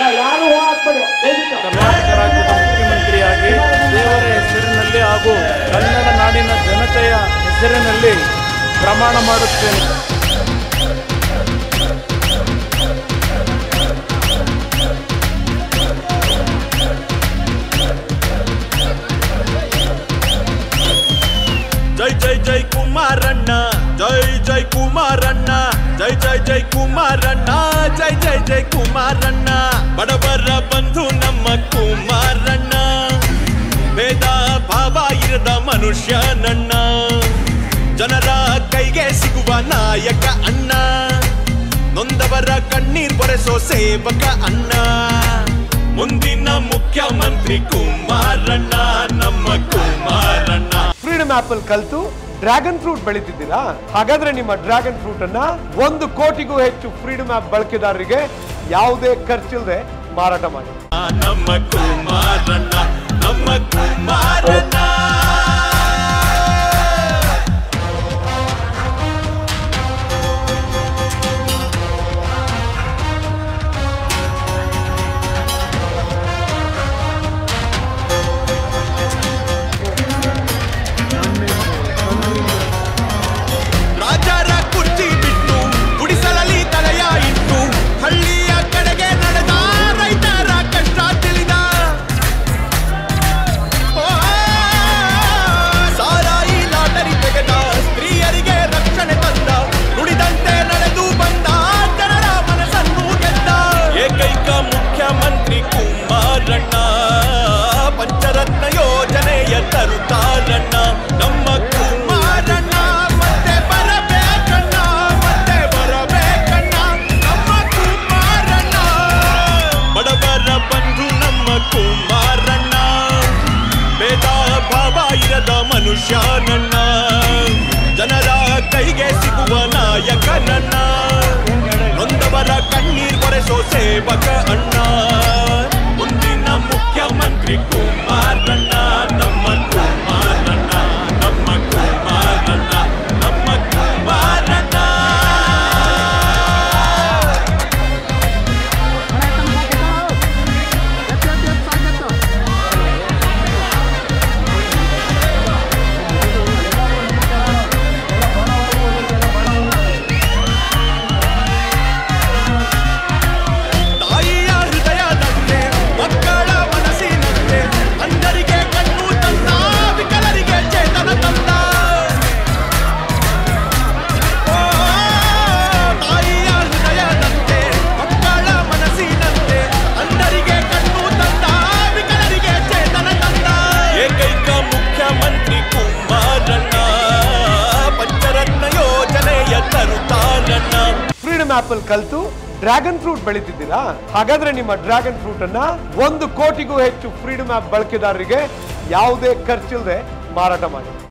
ಕರ್ನಾಟಕ ರಾಜ್ಯದ ಮುಖ್ಯಮಂತ್ರಿಯಾಗಿ ದೇವರ ಹೆಸರಿನಲ್ಲಿ ಹಾಗೂ ಕನ್ನಡ ನಾಡಿನ ಜನತೆಯ ಹೆಸರಿನಲ್ಲಿ ಪ್ರಮಾಣ ಮಾಡುತ್ತೇನೆ. ಜೈ ಜೈ ಜೈ ಕುಮಾರಣ್ಣ, ಜೈ ಜೈ ಕುಮಾರಣ್ಣ, ಜೈ ಜೈ ಜೈ ಕುಮಾರಣ್ಣ, ಜೈ ಜೈ ಜೈ ಕುಮಾರಣ್ಣ. ಬಡವರ ಬಂಧು ನಮ್ಮ ಕುಮಾರಣ್ಣ, ಭೇದ ಭಾವ ಇರದ ಮನುಷ್ಯನಣ್ಣ, ಜನರ ಕೈಗೆ ಸಿಗುವ ನಾಯಕ ಅಣ್ಣ, ನೊಂದವರ ಕಣ್ಣೀರ್ ಬರೆಸೋ ಸೇವಕ ಅಣ್ಣ, ಮುಂದಿನ ಮುಖ್ಯಮಂತ್ರಿ ಕುಮಾರಣ್ಣ, ನಮ್ಮ ಕುಮಾರಣ್ಣ. ಫ್ರೀಡಮ್ ಆಪಲ್ ಕಲ್ತು ಡ್ರ್ಯಾಗನ್ ಫ್ರೂಟ್ ಬೆಳೀತಿದ್ದೀರಾ? ಹಾಗಾದ್ರೆ ನಿಮ್ಮ ಡ್ರ್ಯಾಗನ್ ಫ್ರೂಟ್ ಅನ್ನ 1 ಕೋಟಿಗೂ ಹೆಚ್ಚು ಫ್ರೀಡಮ್ ಆಪ್ ಬಳಕೆದಾರರಿಗೆ ಯಾವುದೇ ಖರ್ಚಿಲ್ಲದೆ ಮಾರಾಟ ಮಾಡಿ. ನಮ್ಮ ಕುಮಾರಣ್ಣ, ನಮ್ಮ ಕುಮಾರಣ್ಣ. ಮನುಷ್ಯನನ್ನ ಜನರ ಕೈಗೆ ಸಿಗುವ ನಾಯಕನನ್ನ ನೊಂದವರ ಕಣ್ಣೀರ್ ಕೊರೆಸೋ ಸೇವಕ ಅಣ್ಣ ಮುಂದಿನ ಮುಖ್ಯಮಂತ್ರಿ ಕುಮಾರಣ್ಣ ನಮ್ಮ ಕುಮಾರಣ್ಣ ನಮ್ಮ ಕುಮಾರಣ್ಣ ನಮ್ಮ ಕುಮಾರಣ್ಣ. ಫ್ರೀಡಮ್ ಆಪಲ್ ಕಲ್ತು ಡ್ರ್ಯಾಗನ್ ಫ್ರೂಟ್ ಬೆಳೀತಿದ್ದೀರಾ? ಹಾಗಾದ್ರೆ ನಿಮ್ಮ ಡ್ರ್ಯಾಗನ್ ಫ್ರೂಟ್ ಅನ್ನ 1 ಕೋಟಿಗೂ ಹೆಚ್ಚು ಫ್ರೀಡಮ್ ಆಪ್ ಬಳಕೆದಾರರಿಗೆ ಯಾವುದೇ ಖರ್ಚಿಲ್ಲದೆ ಮಾರಾಟ ಮಾಡಿ.